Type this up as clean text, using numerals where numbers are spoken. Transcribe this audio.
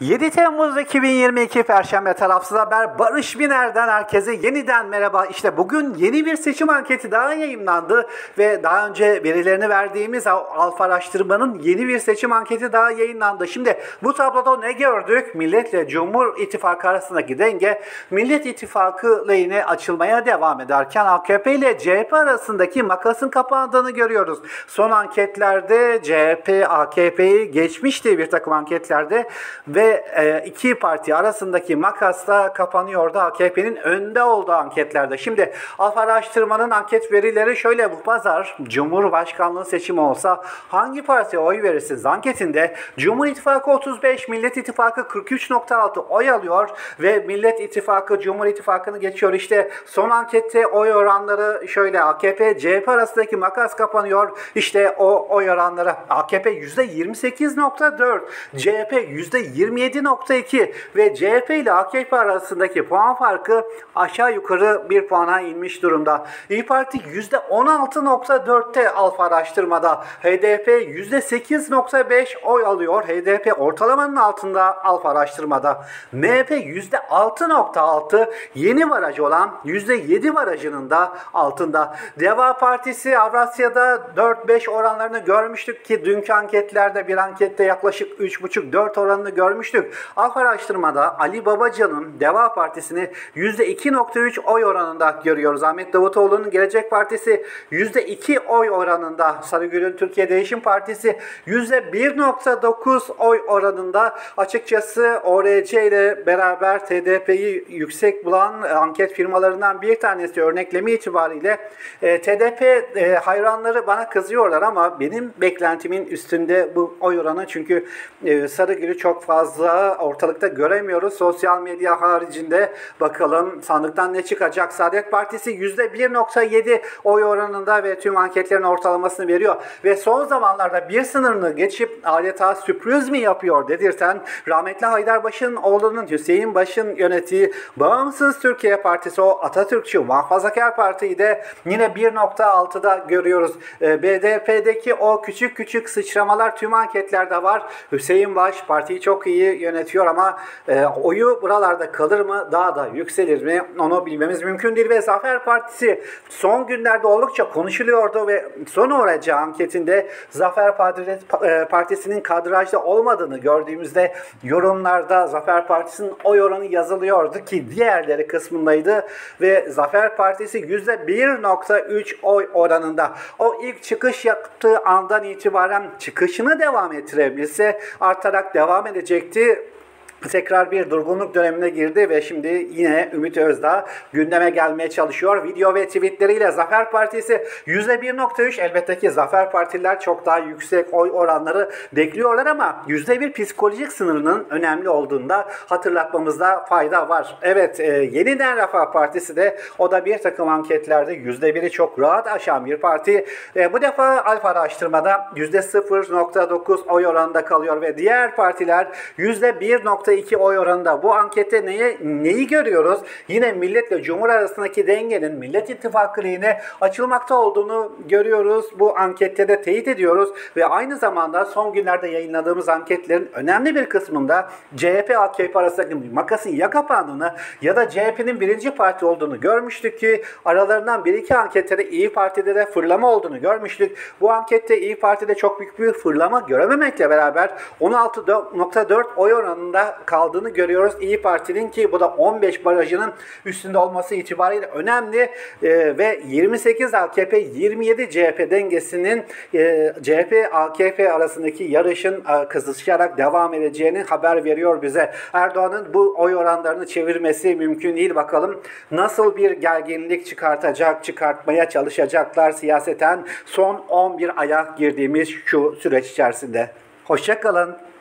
7 Temmuz 2022 Perşembe Tarafsız Haber Barış Biner'den herkese yeniden merhaba. İşte bugün yeni bir seçim anketi daha yayımlandı ve daha önce verilerini verdiğimiz ALF Araştırma'nın yeni bir seçim anketi daha yayımlandı. Şimdi bu tabloda ne gördük? Milletle Cumhur İttifakı arasındaki denge Millet İttifakı lehine açılmaya devam ederken AKP ile CHP arasındaki makasın kapandığını görüyoruz. Son anketlerde CHP AKP'yi geçmişti bir takım anketlerde ve iki parti arasındaki makas da kapanıyordu. AKP'nin önde olduğu anketlerde. Şimdi ALF Araştırma'nın anket verileri şöyle: bu pazar Cumhurbaşkanlığı seçimi olsa hangi partiye oy verirsiniz anketinde Cumhur İttifakı 35, Millet İttifakı 43.6 oy alıyor ve Millet İttifakı Cumhur İttifakı'nı geçiyor. İşte son ankette oy oranları şöyle: AKP CHP arasındaki makas kapanıyor. İşte o oy oranları AKP %28.4, CHP %27.2 ve CHP ile AKP arasındaki puan farkı aşağı yukarı bir puana inmiş durumda. İyi Parti %16.4'te ALF Araştırma'da. HDP %8.5 oy alıyor. HDP ortalamanın altında ALF Araştırma'da. MHP %6.6, yeni baraj olan %7 barajının da altında. Deva Partisi Avrasya'da 4-5 oranlarını görmüştük ki dünkü anketlerde bir ankette yaklaşık 3,5-4 oranını görmüştük. ALF Araştırma'da Ali Babacan'ın Deva Partisi'ni %2.3 oy oranında görüyoruz. Ahmet Davutoğlu'nun Gelecek Partisi %2 oy oranında. Sarıgül'ün Türkiye Değişim Partisi %1.9 oy oranında. Açıkçası ORC ile beraber TDP'yi yüksek bulan anket firmalarından bir tanesi örneklemi itibariyle TDP hayranları bana kızıyorlar ama benim beklentimin üstünde bu oy oranı, çünkü Sarıgül'ü çok fazla ortalıkta göremiyoruz. Sosyal medya haricinde bakalım sandıktan ne çıkacak? Saadet Partisi %1.7 oy oranında ve tüm anketlerin ortalamasını veriyor. Ve son zamanlarda bir sınırını geçip adeta sürpriz mi yapıyor dedirten rahmetli Haydar Baş'ın oğlunun Hüseyin Baş'ın yönettiği Bağımsız Türkiye Partisi, o Atatürkçü muhafazakar partiyi de yine 1.6'da görüyoruz. BDP'deki o küçük sıçramalar tüm anketlerde var. Hüseyin Baş partiyi çok iyi yönetiyor ama oyu buralarda kalır mı, daha da yükselir mi onu bilmemiz mümkün değil. Ve Zafer Partisi son günlerde oldukça konuşuluyordu ve son ORC anketinde Zafer Partisi'nin kadrajda olmadığını gördüğümüzde yorumlarda Zafer Partisi'nin oy oranı yazılıyordu ki diğerleri kısmındaydı ve Zafer Partisi %1.3 oy oranında. O ilk çıkış yaptığı andan itibaren çıkışını devam ettirebilse artarak devam edecekti. Tekrar bir durgunluk dönemine girdi ve şimdi yine Ümit Özdağ gündeme gelmeye çalışıyor. Video ve tweetleriyle Zafer Partisi %1.3, elbette ki Zafer Partililer çok daha yüksek oy oranları bekliyorlar ama %1 psikolojik sınırının önemli olduğunda hatırlatmamızda fayda var. Evet, Yeniden Refah Partisi de, o da bir takım anketlerde %1'i çok rahat aşan bir parti. Bu defa ALF Araştırma'da %0.9 oy oranında kalıyor ve diğer partiler %1.2 oy oranında. Bu ankette neyi görüyoruz? Yine milletle cumhur arasındaki dengenin Millet İttifakı lehine açılmakta olduğunu görüyoruz. Bu ankette de teyit ediyoruz ve aynı zamanda son günlerde yayınladığımız anketlerin önemli bir kısmında CHP-AKP arasındaki makasın ya kapandığını ya da CHP'nin birinci parti olduğunu görmüştük ki aralarından bir iki anketlerde İyi Parti'de de fırlama olduğunu görmüştük. Bu ankette İyi Parti'de çok büyük bir fırlama görememekle beraber 16.4 oy oranında kaldığını görüyoruz İyi Parti'nin, ki bu da 15 barajının üstünde olması itibariyle önemli ve 28 AKP 27 CHP dengesinin CHP-AKP arasındaki yarışın kızışarak devam edeceğini haber veriyor bize. Erdoğan'ın bu oy oranlarını çevirmesi mümkün değil. Bakalım nasıl bir gerginlik çıkartmaya çalışacaklar siyaseten son 11 aya girdiğimiz şu süreç içerisinde. Hoşça kalın.